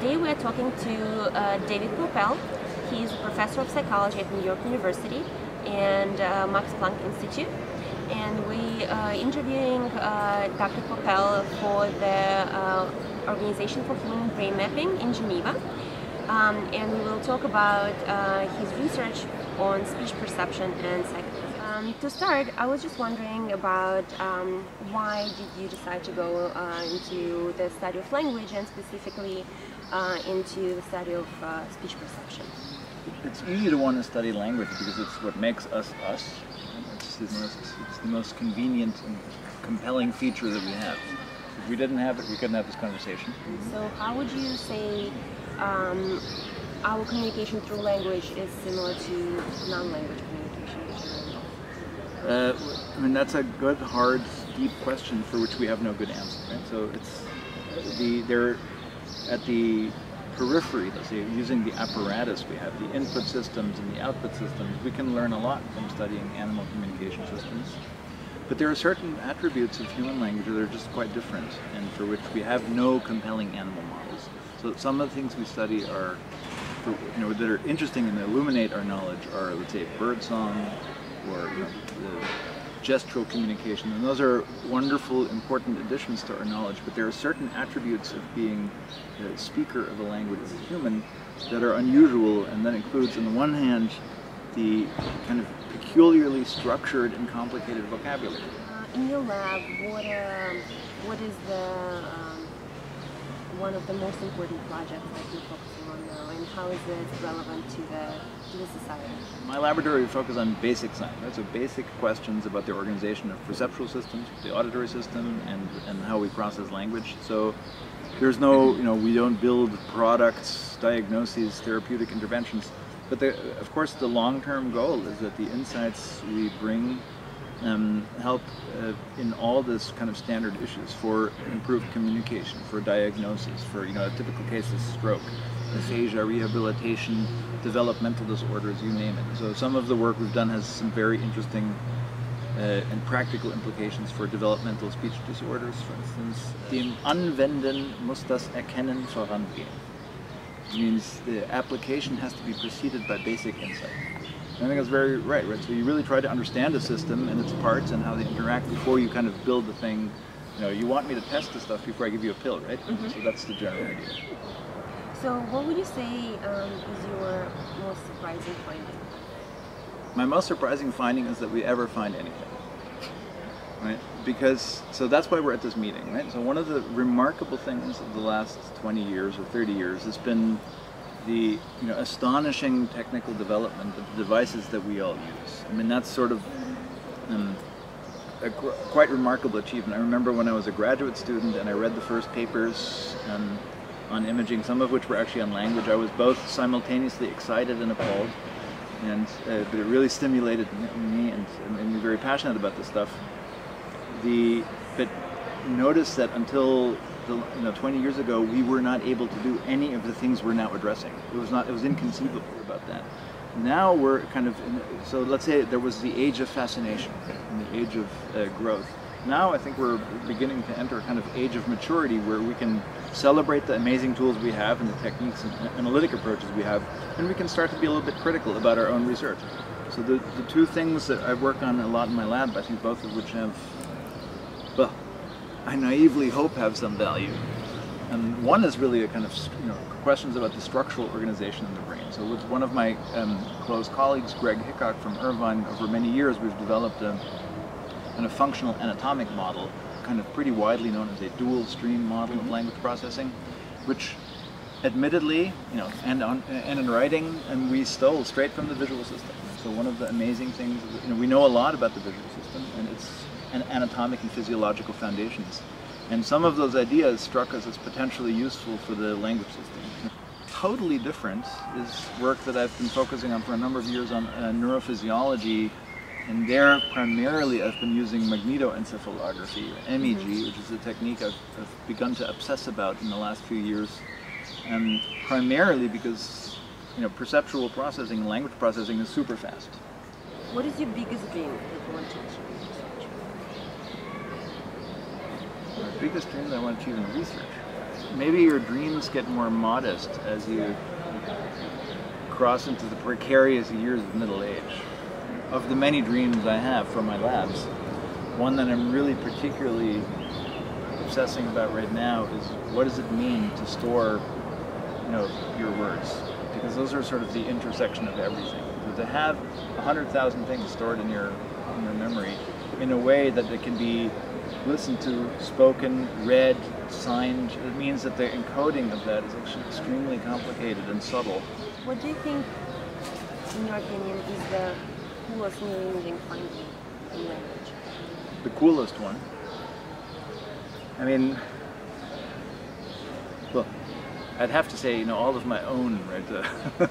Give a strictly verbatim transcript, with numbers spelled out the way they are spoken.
Today we are talking to uh, David Poeppel. He is a professor of psychology at New York University and uh, Max Planck Institute. And we are interviewing uh, Doctor Poeppel for the uh, Organization for Human Brain Mapping in Geneva. Um, and we will talk about uh, his research on speech perception and psychology. Um, to start, I was just wondering about um, why did you decide to go uh, into the study of language and specifically Uh, into the study of uh, speech perception? It's easy to want to study language because it's what makes us us. It's the most, it's the most convenient and compelling feature that we have. If we didn't have it, we couldn't have this conversation. So how would you say um, our communication through language is similar to non-language communication? Uh, I mean, that's a good, hard, deep question for which we have no good answer. Right? So it's the there. At the periphery, let's say, using the apparatus we have, the input systems and the output systems, we can learn a lot from studying animal communication systems. But there are certain attributes of human language that are just quite different and for which we have no compelling animal models. So some of the things we study are, you know, that are interesting and illuminate our knowledge are, let's say, bird song or, you know, the gestural communication, and those are wonderful, important additions to our knowledge, but there are certain attributes of being the speaker of a language as a human that are unusual, and that includes, on the one hand, the kind of peculiarly structured and complicated vocabulary. Uh, in your lab, what, um, what is the, um, one of the most important projects that you're focusing on now, and how is it relevant to the society? My laboratory focuses on basic science, right? So basic questions about the organization of perceptual systems, the auditory system, and, and how we process language. So there's no, you know, we don't build products, diagnoses, therapeutic interventions. But the, of course, the long-term goal is that the insights we bring um, help uh, in all this kind of standard issues for improved communication, for diagnosis, for, you know, a typical case is stroke, aphasia, rehabilitation, developmental disorders, you name it. So some of the work we've done has some very interesting uh, and practical implications for developmental speech disorders, for instance. Dem Anwenden muss das Erkennen vorangehen. It means the application has to be preceded by basic insight. And I think that's very right, right? So you really try to understand a system and its parts and how they interact before you kind of build the thing. You know, you want me to test the stuff before I give you a pill, right? Mm-hmm. So that's the general idea. So what would you say um, is your most surprising finding? My most surprising finding is that we ever find anything, right? Because, so that's why we're at this meeting, right? So one of the remarkable things of the last twenty years or thirty years has been the, you know, astonishing technical development of the devices that we all use. I mean, that's sort of um, a quite remarkable achievement. I remember when I was a graduate student and I read the first papers um, on imaging, some of which were actually on language. I was both simultaneously excited and appalled, and uh, but it really stimulated me and, and made me very passionate about this stuff. The but notice that until the, you know, twenty years ago, we were not able to do any of the things we're now addressing. It was not. It was inconceivable about that. Now we're kind of in, so let's say there was the age of fascination and the age of uh, growth. Now I think we're beginning to enter a kind of age of maturity where we can celebrate the amazing tools we have and the techniques and analytic approaches we have, and we can start to be a little bit critical about our own research. So the, the two things that I work on a lot in my lab, I think both of which have, well, I naively hope have some value. And one is really a kind of, you know, questions about the structural organization in the brain. So with one of my um, close colleagues, Greg Hickok from Irvine, over many years we've developed a and a functional anatomic model, kind of pretty widely known as a dual stream model of language processing, which admittedly, you know, and, on, and in writing, and we stole straight from the visual system. So one of the amazing things, you know, we know a lot about the visual system and its an anatomic and physiological foundations. And some of those ideas struck us as potentially useful for the language system. Totally different is work that I've been focusing on for a number of years on uh, neurophysiology. And there, primarily, I've been using magnetoencephalography, or M E G, mm-hmm. which is a technique I've, I've begun to obsess about in the last few years, and primarily because, you know, perceptual processing and language processing is super fast. What is your biggest dream that you want to achieve in research? My biggest dream that I want to achieve in research? maybe your dreams get more modest as you cross into the precarious years of middle age. Of the many dreams I have from my labs, one that I'm really particularly obsessing about right now is what does it mean to store, you know, your words? Because those are sort of the intersection of everything. So to have one hundred thousand things stored in your, in your memory in a way that they can be listened to, spoken, read, signed, it means that the encoding of that is actually extremely complicated and subtle. What do you think, in your opinion, is the coolest neuroimaging finding in language? The coolest one? I mean, well, I'd have to say, you know, all of my own, right?